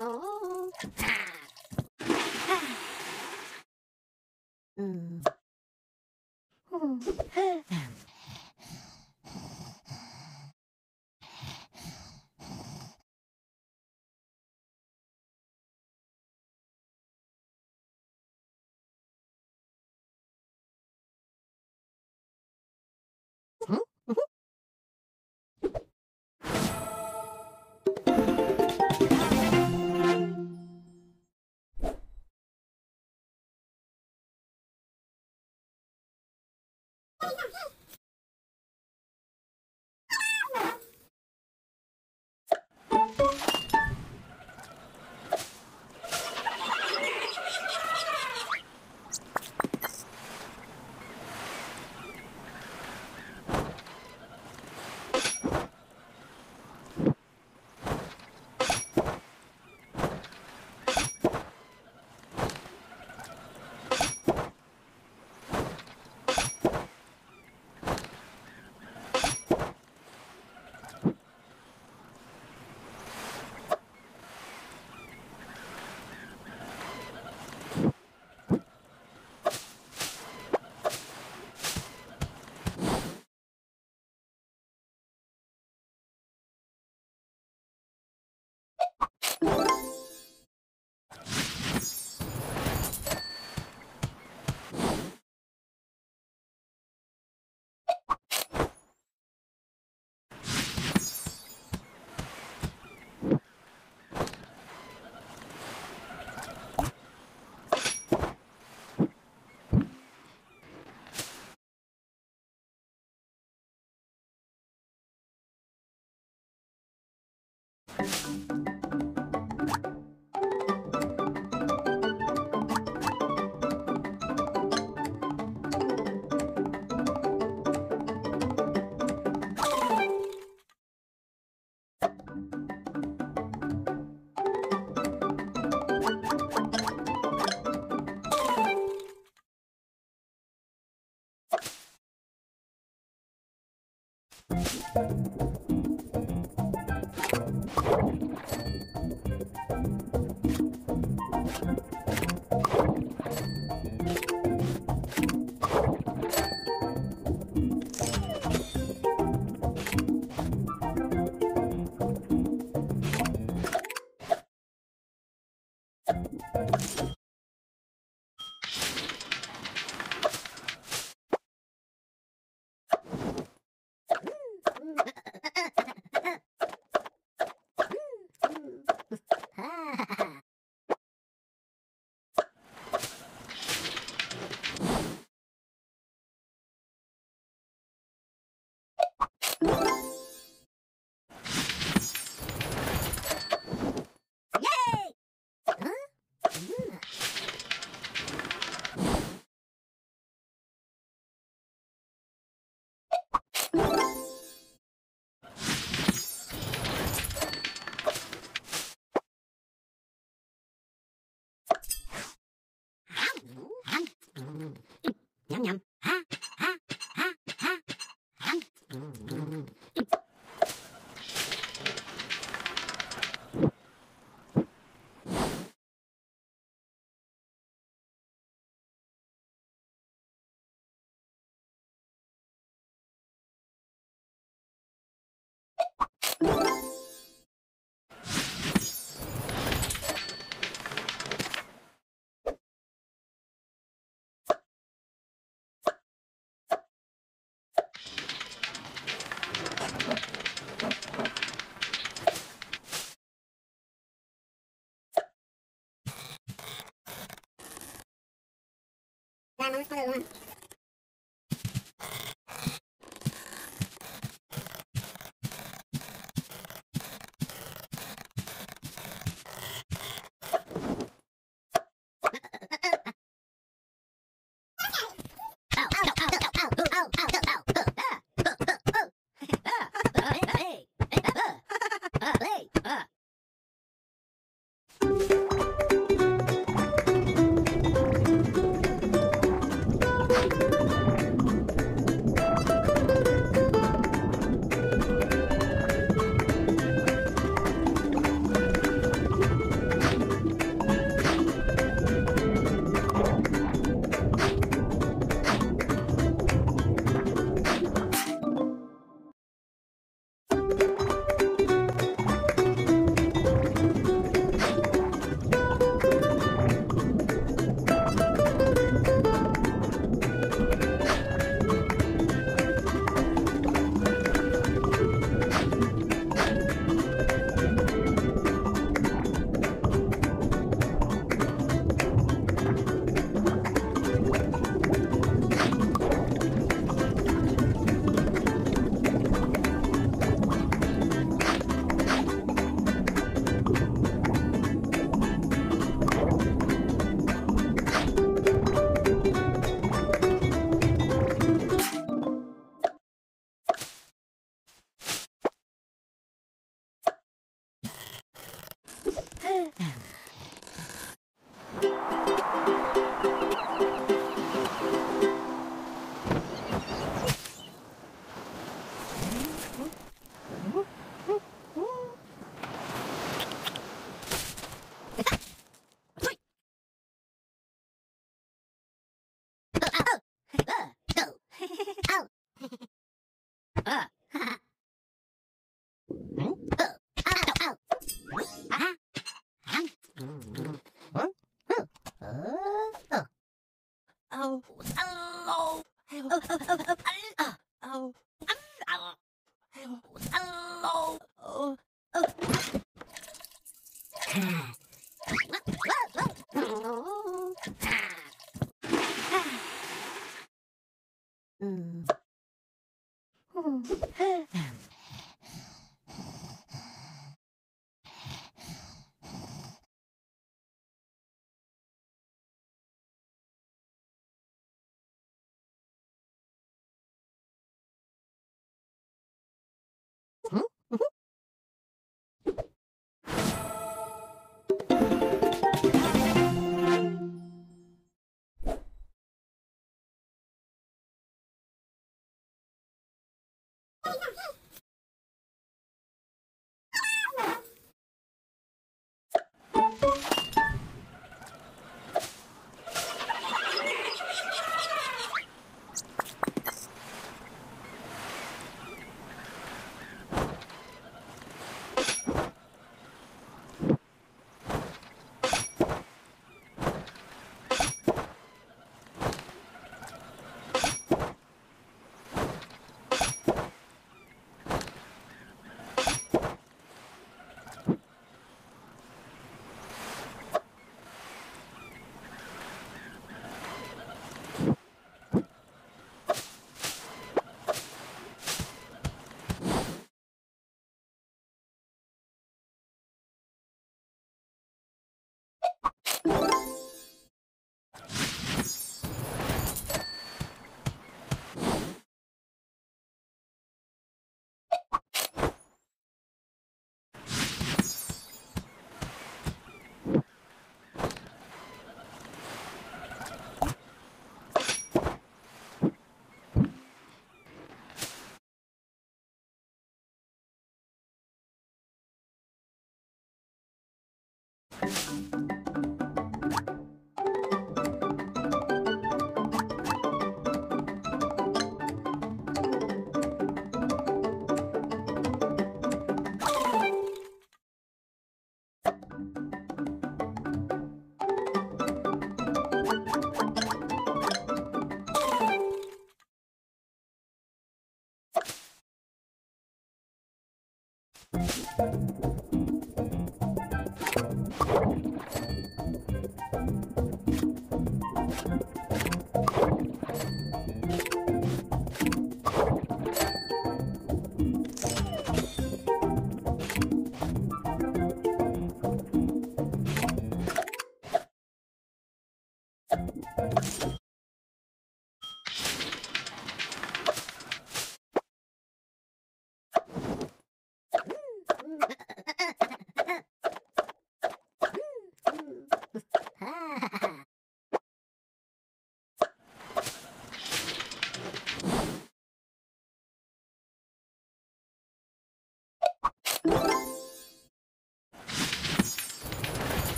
Yum.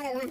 I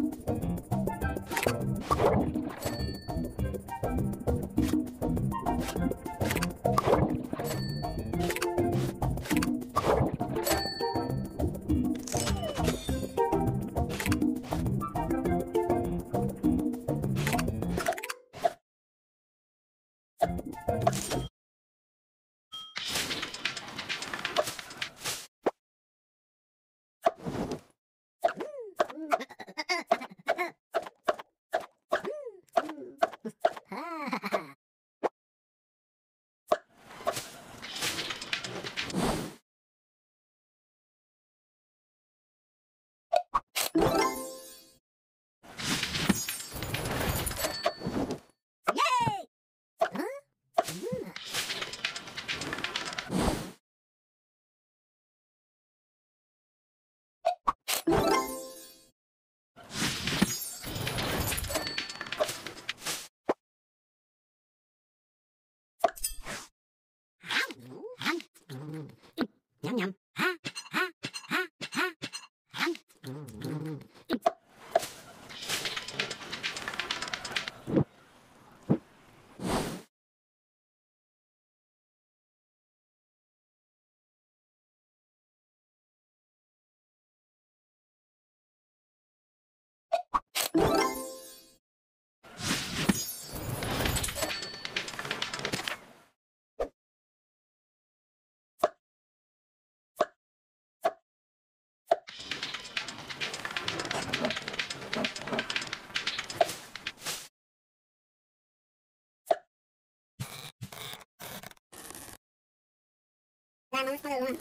Thank you.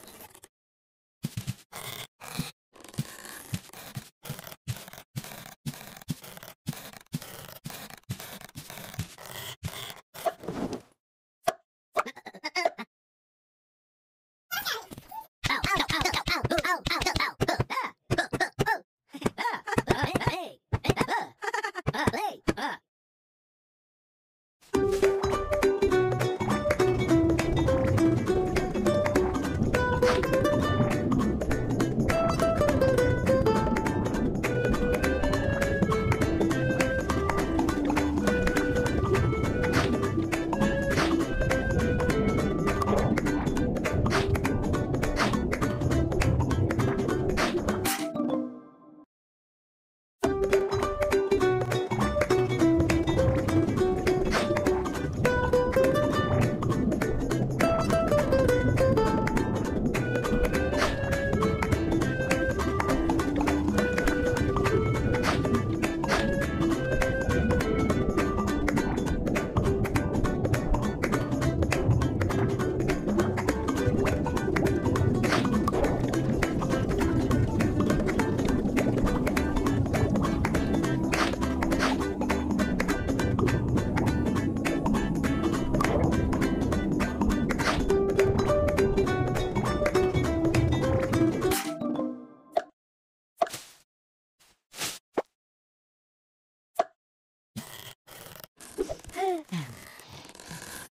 Yeah.